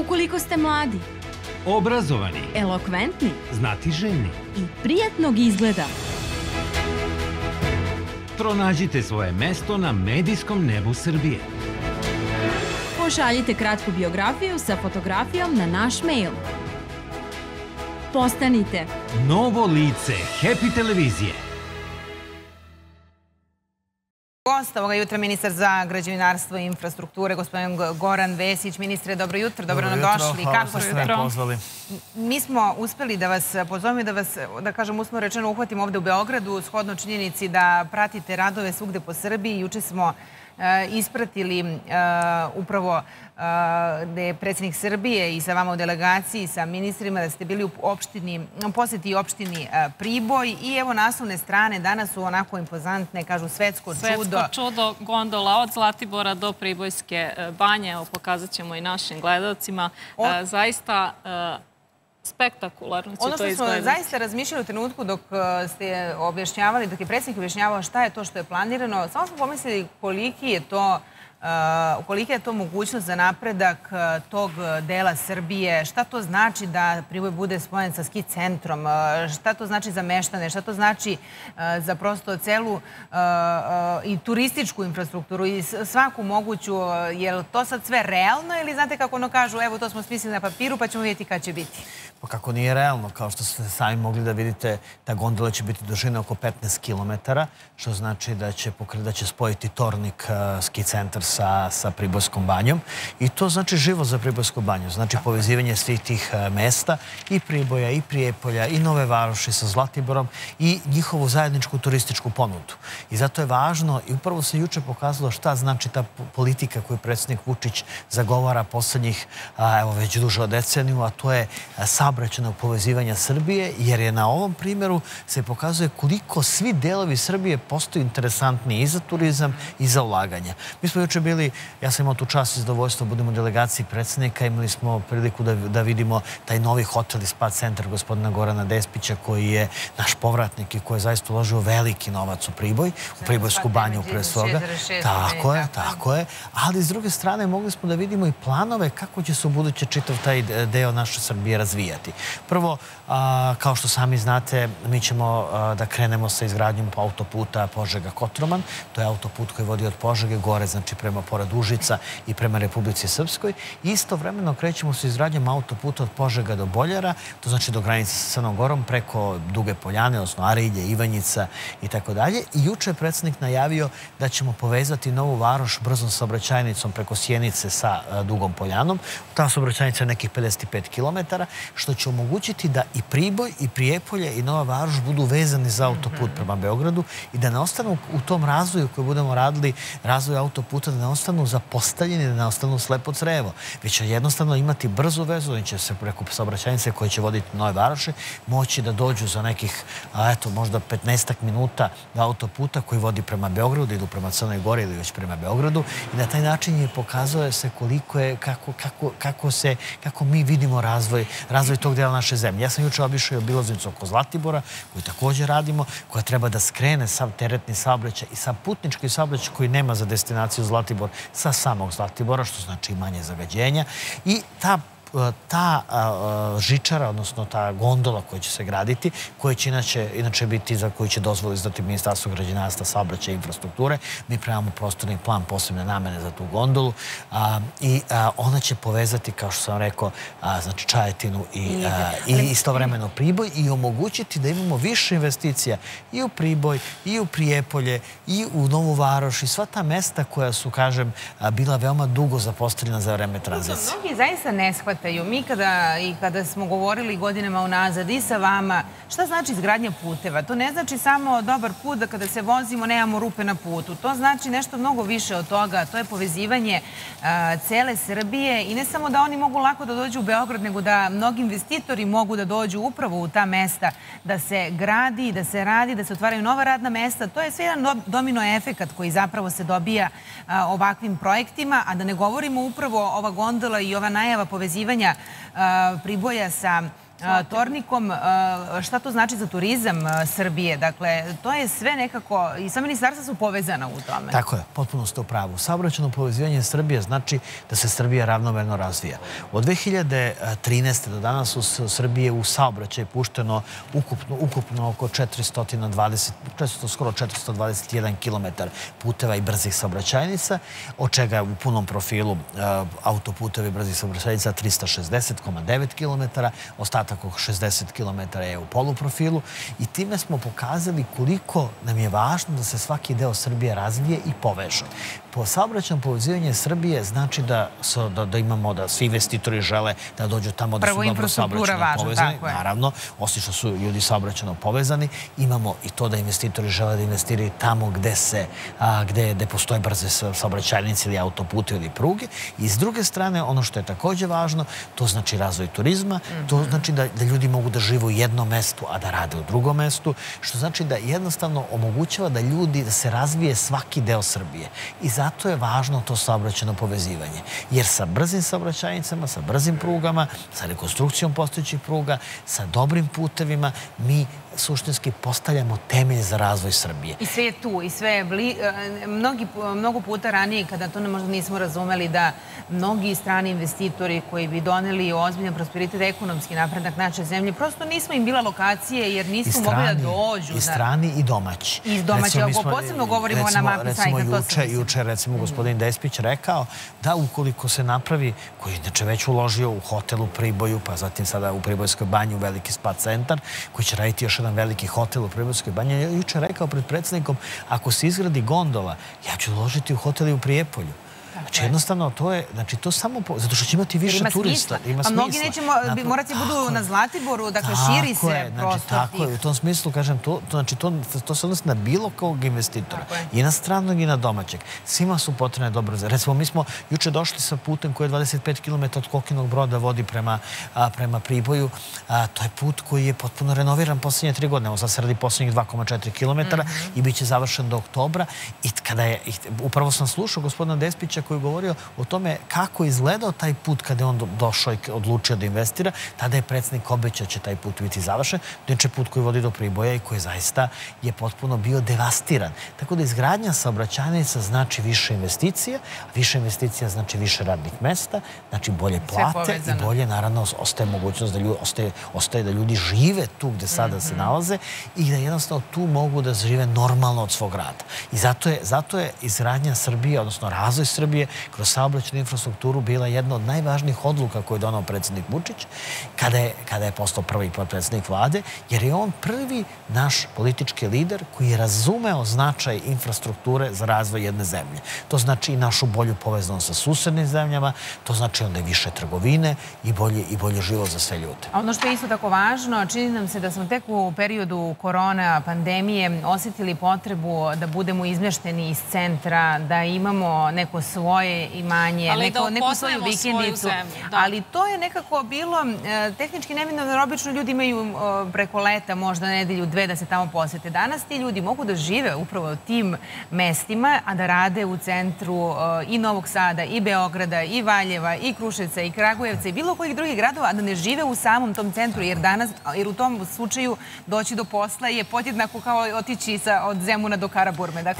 ukoliko ste mladi, obrazovani, elokventni, znatiželjni i prijatnog izgleda. Pronađite svoje mesto na medijskom nebu Srbije. Pošaljite kratku biografiju sa fotografijom na naš mail. Postanite novo lice Happy televizije. Gost ovoga jutra, ministar za građevinarstvo i infrastrukture, gospodin Goran Vesić. Ministre, dobro jutro, dobro nam došli. Hvala što ste me pozvali. Mi smo uspeli da vas pozovemo i da vas, da kažem, uslovno rečeno uhvatimo ovde u Beogradu, shodno činjenici da pratite radove svugde po Srbiji. Juče smo ispratili upravo da je predsednik Srbije i sa vama u delegaciji, sa ministrima, da ste bili u poseti opštini Priboj i evo naslovne strane danas su onako impozantne, kažu svetsko čudo. Svetsko čudo, gondola od Zlatibora do Pribojske banje, evo pokazat ćemo i našim gledalcima, zaista spektakularno će to izgledati. Ono što smo zaista razmišljali u trenutku dok ste objašnjavali, dok je predsednik objašnjavao šta je to što je planirano, samo smo pomislili kolika je to mogućnost za napredak tog dela Srbije, šta to znači da Priboj bude spojen sa ski centrom, šta to znači za meštane, šta to znači za prosto celu i turističku infrastrukturu i svaku moguću, je li to sad sve realno ili znate kako ono kažu, evo to smo smislili na papiru pa ćemo vidjeti kada će biti? Pa kako nije realno, kao što ste sami mogli da vidite, ta gondola će biti dužina oko 15 kilometara, što znači da će spojiti Tornik ski centar sa Pribojskom banjom i to znači život za Pribojsku banju, znači povezivanje svih tih mesta i Priboja i Prijepolja i Nove Varoši sa Zlatiborom i njihovu zajedničku turističku ponudu. I zato je važno i upravo se juče pokazalo šta znači ta politika koju predsednik Vučić zagovara poslednjih, evo već duže od deceniju, a to je saobraćajnog povezivanja Srbije, jer je na ovom primeru se pokazuje koliko svi delovi Srbije postaju interesantni i za turizam i za ulaganja. Mi smo juče bili, ja sam imao tu čast i zadovoljstvo, budemo u delegaciji predsednika, imali smo priliku da vidimo taj novi hotel i spa centar gospodina Gorana Despića, koji je naš povratnik i koji je zaista uložio veliki novac u Priboj, u Pribojsku banju pre svoga. Tako je. Ali s druge strane mogli smo da vidimo i planove kako će se u buduće čitav taj deo naše Srbije razvijati. Prvo, kao što sami znate, mi ćemo da krenemo sa izgradnjom autoputa Požega-Kotroman. To je autoput koji vodi od Požege gore, znači prema pored Užica i prema Republici Srpskoj. Istovremeno krećemo sa izgradnjom autoputa od Požega do Boljara, to znači do granice sa Senogorom, preko Duge Poljane, odnosno Arilje, Ivanjica i tako dalje. I juče je predsednik najavio da ćemo povezati Novu Varoš brzom saobraćajnicom preko Sjenice sa Dugom Poljanom. Ta saobraćajnica je nekih 55 kilometara, što će omogućiti da i Priboj, i Prijepolje, i Nova Varoš budu vezani za autoput prema Beogradu i da ne ostanu u tom razvoju koju budemo radili, razvoju autoputa, da ne ostanu zapostavljeni, da ne ostanu slepo crevo. Vi će jednostavno imati brzu vezu, oni će se preko saobraćajnice koje će voditi Nove Varoše moći da dođu za nekih, eto, možda 15 minuta autoputa koji vodi prema Beogradu, idu prema Crnoj Gori ili već prema Beogradu i na taj način je pokazalo se koliko je, kako mi vidimo razvoj tog dela naše zemlje. Ja sam juče obišao i obilaznicu oko Zlatibora, koju takođe radimo, koja treba da skrene sav teretni saobraćaj i sav putnički saobraćaj koji nema za destinaciju Zlatibor sa samog Zlatibora, što znači manje zagađenja. I ta žičara, odnosno ta gondola koja će se graditi, koja će inače biti, za koju će dozvolu izdati Ministarstvo građevinarstva, saobraćaja i infrastrukture. Mi pravimo prostorni plan posebne namene za tu gondolu i ona će povezati, kao što sam rekao, znači Čajetinu i istovremeno Priboj i omogućiti da imamo više investicija i u Priboj, i u Prijepolje, i u Novu Varoš i sva ta mesta koja su, kažem, bila veoma dugo zapostavljena za vreme tranzicije. Mnogi zaista ne shvataju. Mi kada smo govorili godinama unazad i sa vama, šta znači izgradnja puteva? To ne znači samo dobar put da kada se vozimo nemamo rupe na putu. To znači nešto mnogo više od toga. To je povezivanje cele Srbije i ne samo da oni mogu lako da dođu u Beograd, nego da mnogi investitori mogu da dođu upravo u ta mesta, da se gradi, da se radi, da se otvaraju nova radna mesta. To je sve jedan domino efekat koji zapravo se dobija ovakvim projektima, a da ne govorimo upravo ova gondola i ova najava povezivanja Priboja sa Tornikom, šta to znači za turizam Srbije? Dakle, to je sve nekako, i sva ministarstva su povezana u tome. Tako je, potpuno ste u pravu. Saobraćajno povezivanje Srbije znači da se Srbija ravnomerno razvija. Od 2013. do danas u Srbije u saobraćaj pušteno ukupno oko 421 km puteva i brzih saobraćajnica, od čega je u punom profilu autoputevi brzih saobraćajnica 360,9 km, ostatak oko 60 km je u poluprofilu i time smo pokazali koliko nam je važno da se svaki deo Srbije razvije i poveže. Saobraćajno povezivanje Srbije znači da imamo, da svi investitori žele da dođu tamo da su dobro saobraćajno povezani. Naravno, osim što su ljudi saobraćajno povezani, imamo i to da investitori žele da investiraju tamo gde postoje brze saobraćajnice ili autopute ili pruge. I s druge strane, ono što je takođe važno, to znači razvoj turizma, to znači da ljudi mogu da žive u jednom mestu, a da rade u drugom mestu, što znači da jednostavno omogućava da ljudi, da se razvije svaki deo Srbije. I zato je važno to saobraćajno povezivanje. Jer sa brzim saobraćajnicama, sa brzim prugama, sa rekonstrukcijom postojećih pruga, sa dobrim putevima, mi suštinski postavljamo temelj za razvoj Srbije. I sve je tu, i sve je mnogo puta ranije, kada to možda nismo razumeli, da mnogi strani investitori koji bi doneli ozbiljan prosperitet, ekonomski napredak naše zemlje, prosto nismo im bila lokacije jer nismo mogli da dođu. I strani i domaći. I domaći, ako posebno govorimo na mapi sajnika. Recimo juče, recimo gospodin Despić rekao da ukoliko se napravi, koji inače već uložio u hotel u Priboju, pa zatim sada u Pribojskoj banji u veliki spa centar, koji će raditi još jedan veliki hotel u Pribojskoj banji. Ja juče rekao pred predsednikom, ako se izgradi gondola, ja ću uložiti u hotel i u Prijepolju. Znači, jednostavno, to je, znači, to samo, zato što će imati više turista. Ima smisla. Pa mnogi neće morati budu na Zlatiboru, dakle, širi se prostor. Tako je, u tom smislu, kažem, to se odnosi na bilo kog investitora. I na stranog i na domaćeg. Svima su potrebne dobre veze. Recimo, mi smo juče došli sa putem koji je 25 km od Kokinog Broda vodi prema Priboju. To je put koji je potpuno renoviran poslednje 3 godine. Evo, sad se radi poslednjih 2,4 km i bit će završen do oktobra. I kada je, upravo sam slušao gospodina Despića koji je govorio o tome kako je izgledao taj put kada je on došao i odlučio da investira, tada je predsednik obećao da će taj put biti završen, inače put koji vodi do Priboja i koji zaista je potpuno bio devastiran. Tako da izgradnja saobraćajnica znači više investicija, više investicija znači više radnih mesta, znači bolje plate i bolje, naravno, ostaje mogućnost da ljudi žive tu gde sada se nalaze i da jednostavno tu mogu da žive normalno od svog rada. I zato je izgradnja Srbije, odnosno razvoj Srbije kroz saobraćajnu infrastrukturu bila jedna od najvažnijih odluka koju je donao predsednik Vučić kada je postao prvi potpredsednik vlade, jer je on prvi naš politički lider koji je razumeo značaj infrastrukture za razvoj jedne zemlje. To znači i našu bolju povezanost sa susednim zemljama, to znači onda i više trgovine i bolje život za sve ljude. A ono što je isto tako važno, čini nam se da smo tek u periodu korona pandemije osetili potrebu da budemo izmešteni iz centra, da imamo neko svoje imanje, neku svoju vikendicu. Ali to je nekako bilo tehnički neminovno, jer obično ljudi imaju preko leta možda nedelju, 2 da se tamo posete. Danas ti ljudi mogu da žive upravo u tim mestima, a da rade u centru i Novog Sada, i Beograda, i Valjeva, i Kruševca, i Kragujevca, i bilo kojih drugih gradova, a da ne žive u samom tom centru, jer u tom slučaju doći do posla je podjednako kao otići od Zemuna do Karaburme. Evo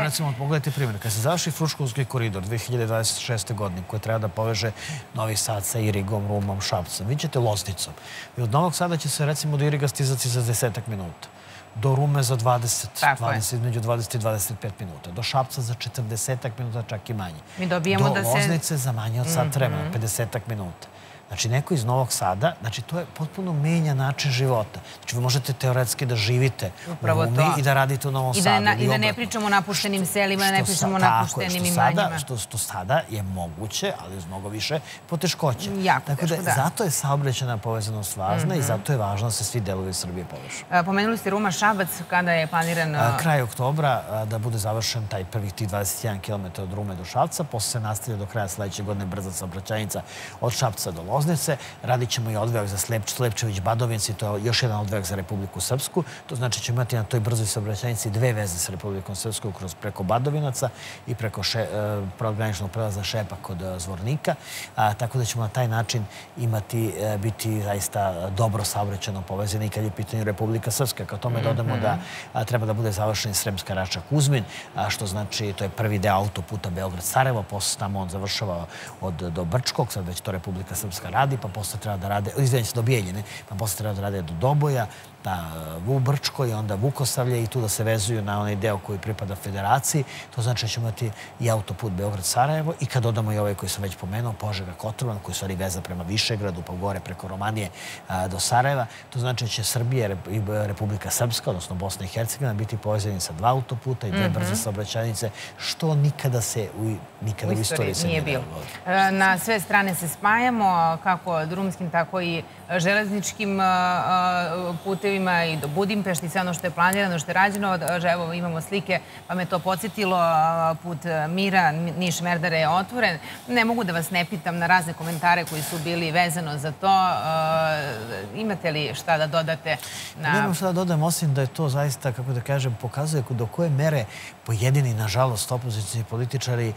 recimo, pogledajte primjer. Kad se završi Fruškovski koridor 2026. godine koji treba da poveže Novi Sad sa Irigom, Rumom, Šabcom. Vi ćete Loznicom. I od Novog Sada će se recimo do Iriga stizati za 10-ak minuta. Do Rume za 20, između 20 i 25 minuta. Do Šapca za 40-ak minuta, čak i manje. Do Loznice za manje od sat vremena, 50-ak minuta. Znači, neko iz Novog Sada, znači, to je potpuno menja način života. Znači, vi možete teoretski da živite u Rumi i da radite u Novom Sadu. I da ne pričamo o napuštenim selima, da ne pričamo o napuštenim imanjima. Što sada je moguće, ali uz mnogo više poteškoće. Tako da, zato je saobraćajna povezanost važna i zato je važno da se svi delovi Srbije povežu. Pomenuli ste Ruma, Šabac, kada je planiran? Kraj oktobra da bude završen taj prvih tih 21 km od Rume do Šapca, posle se nastavlja do kraja sledećeg godine brza saobraćajnica od Šapca do Loznice. Loznice, radit ćemo i odvojak za Slepčević, Badovince, to je još jedan odvojak za Republiku Srpsku. To znači ćemo imati na toj brzoj saobraćajnici dve veze sa Republikom Srpskom kroz preko Badovinaca i preko preodgraničnog prelaza Šepak kod Zvornika. Tako da ćemo na taj način imati, biti zaista dobro saobraćajno povezani kad je pitanje Republika Srpska. Kao tome dodamo da treba da bude završen Sremska Rača-Kuzmin, što znači to je prvi deo autoputa Beograd-Sarajevo, posle tamo on završava do Brčkog, sad već to Republika Srpska radi, pa posle treba da rade, izvijem se, do Bijeljine, pa posle treba da rade do Doboja, u Brčkoj, onda Vukosavlje i tu da se vezuju na onaj deo koji pripada federaciji. To znači da ćemo imati i autoput Beograd-Sarajevo i kad dodamo i ovaj koji sam već pomenuo, Požega-Kotrovan, koji stvari veza prema Višegradu, pa gore preko Romanije do Sarajeva. To znači da će Srbija i Republika Srpska, odnosno Bosna i Hercegovina, biti povezani sa dva autoputa i dve brze saobraćajnice, što nikada se u istoriji nije bilo. Na sve strane se spajamo, kako drumskim, tako i železničkim putevima i do Budimpešti, sve ono što je planirano, što je rađeno. Evo, imamo slike, pa me to podsjetilo. Put Mira, Niš-Merdare je otvoren. Ne mogu da vas ne pitam na razne komentare koji su bili vezano za to. Imate li šta da dodate? Nemam šta da dodam, osim da je to zaista, kako da kažem, pokazuje do koje mere pojedini, nažalost, opozicioni političari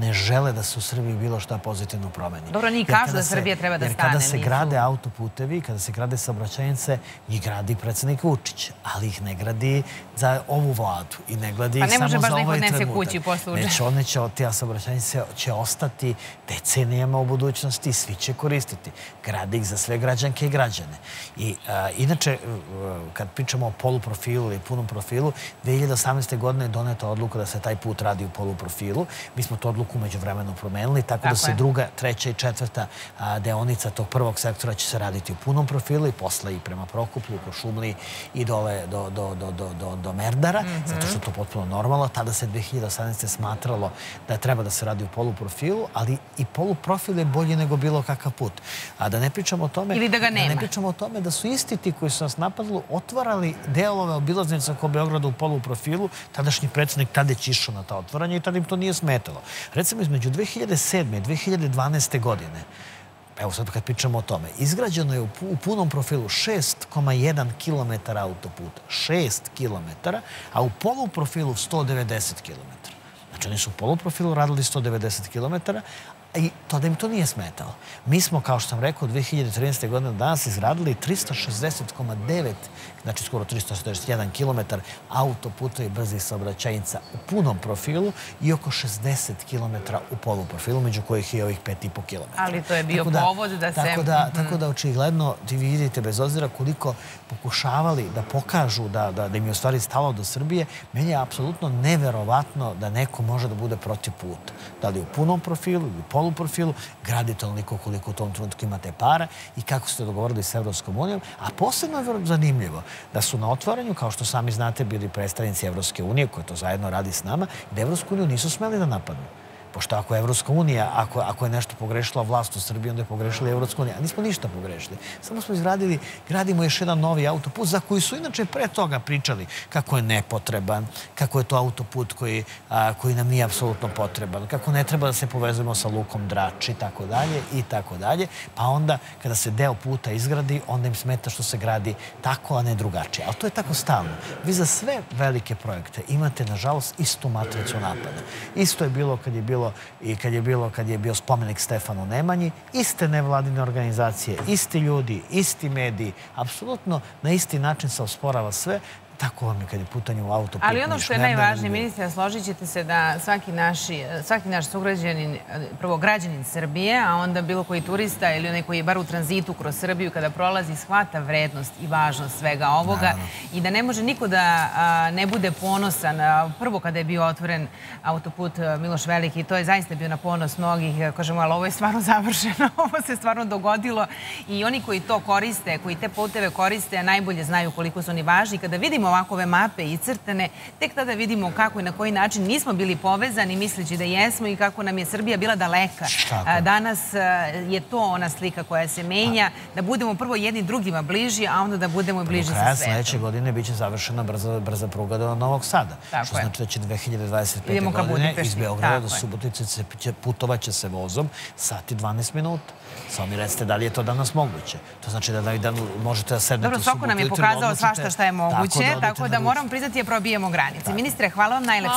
ne žele da se u Srbiji bilo šta pozitivno promeni. Dobro, ni kažu da Srbija treba da stane. Jer kada se grade autoputevi, kada se grade saobraćajnice, njih grade i predsednik Vučić, ali ih ne gradi za ovu vladu i ne gradi ih samo za ovaj trenutak. Pa ne može baš da ih odnese kući posluđe. Neće, one će, te saobraćajnice će ostati decenijama u budućnosti i svi će koristiti. Gradi ih za sve građanke i građane. I inače, kad pričamo o poluprofilu ili punom profilu, 2018. godine je doneta odluka da se taj put radi u poluprofilu. Mi smo tu odluku međuvremeno promenili, tako da se druga, treća i četvrta deonica tog prvog sektora će se raditi u punom profilu i posle i prema Prokuplju, Šumliji i dole do Merdara, zato što je to potpuno normalno. Tada se 2018. smatralo da treba da se radi u poluprofilu, ali i poluprofil je bolji nego bilo kakav put. A da ne pričamo o tome... Ili da ga nema. Da ne pričamo o tome da su isti ti koji su nas napadali otvarali delove obilaznica oko Beograda u poluprofilu. Tadašnji predsednik tada je išao na ta otvaranja i tada im to nije smetalo. Recimo, između 2007. i 2012. godine, evo sad kad pričamo o tome, izgrađeno je u punom profilu 6,1 km autoputa. 6 km, a u poluprofilu 190 km. Znači, oni su u poluprofilu radili 190 km, i to da im to nije smetalo. Mi smo, kao što sam rekao, 2013. godine danas izgradili 360,9, znači skoro 361 km autoputa i brzih saobraćajnica u punom profilu i oko 60 km u poluprofilu, među kojih je ovih 5,5 km. Ali to je bio povod da se... Tako da, očigledno, vi vidite, bez obzira koliko pokušavali da pokažu da im je u stvari stalo do Srbije, meni je apsolutno neverovatno da neko može da bude protiv puta. Da li u punom profilu ili u poluprofilu, gradite onoliko koliko u tom trenutku imate para i kako ste dogovorili s Evropskom unijom. A posebno je zanimljivo da su na otvaranju, kao što sami znate, bili predstavnici Evropske unije, koja to zajedno radi s nama, da Evropsku uniju nisu smeli da napadnu. Pošto ako je Evropska unija, ako je nešto pogrešila vlast u Srbiji, onda je pogrešila Evropska unija. A nismo ništa pogrešili. Samo smo izgradili, gradimo još jedan novi autoput za koji su inače pre toga pričali kako je nepotreban, kako je to autoput koji nam nije apsolutno potreban, kako ne treba da se povezujemo sa lukom Drač i tako dalje i tako dalje. Pa onda kada se deo puta izgradi, onda im smeta što se gradi tako, a ne drugačije. Ali to je tako stalno. Vi za sve velike projekte imate, nažalost, istu matricu napada. Isto je bilo kad je bio spomenik Stefanu Nemanji, iste nevladine organizacije, isti ljudi, isti mediji, apsolutno na isti način se osporava sve. Tako vam je kad je putanje u autoputu. Ali ono što je najvažnije, ministre, složit ćete se da svaki naš sugrađanin, prvo građanin Srbije, a onda bilo koji turista ili onaj koji je bar u tranzitu kroz Srbiju, kada prolazi, shvata vrednost i važnost svega ovoga i da ne može niko da ne bude ponosan. Prvo kada je bio otvoren autoput Miloš Veliki, to je zaista bio na ponos mnogih, kažemo, ali ovo je stvarno završeno, ovo se stvarno dogodilo i oni koji to koriste, koji te puteve koriste, najbolje znaju koliko su oni važni. Kada vidimo ovakove mape iscrtane, tek tada vidimo kako i na koji način nismo bili povezani misleći da jesmo i kako nam je Srbija bila daleka. Danas je to ona slika koja se menja, da budemo prvo jedni drugima bliži, a onda da budemo bliži sa svetom. Do kraja sledeće godine biće završena brza pruga do Novog Sada, što znači da će 2025. godine iz Beograda do Subotice putovaće se vozom sat i 12 minuta. Samo mi recite da li je to danas moguće. To znači da možete da sednete u Suboticu. Dobro, svako nam je pokazao svašta šta je moguće, tako da moram priznati da probijemo granice. Ministre, hvala vam najlepše.